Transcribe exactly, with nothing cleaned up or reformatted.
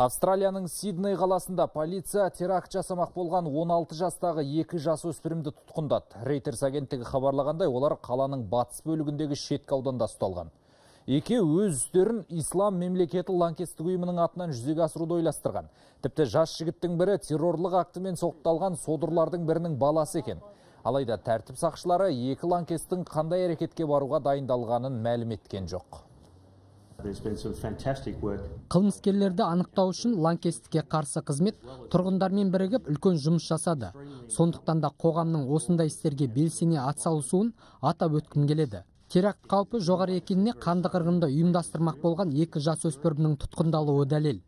Австралияның Сидней қаласында полиция теракт жасамақ болған он алты жастағы екі жасөспірімді тұтқындады. Рейтерс агенттігі хабарлағандай, олар қаланың батыс бөлігіндегі шеткі ауданда ұсталған. Екі өз үстерін ислам мемлекеті лаңкестік ұйымының атынан жүзеге асыруды ойластырған. Тіпті жас жігіттің бірі террорлық актімен соқталған содырлардың бірінің баласы екен. Алайда тәртіп сақшылары екі лаңкестің қандай әрекетке баруға дайындалғанын мәлім еткен жоқ. Қылмыскерлерді анықтау үшін лаңкестікке қарсы қызмет тұрғындармен бірігіп үлкен жұмыс жасады. Сондықтан да қоғамның осындай істерге белсене атсалысуын атап өткім келеді. Теракт қаупі жоғары екеніне қанды қырғынды ұйымдастырмақ болған екі жасөспірімнің тұтқындалуы дәлел.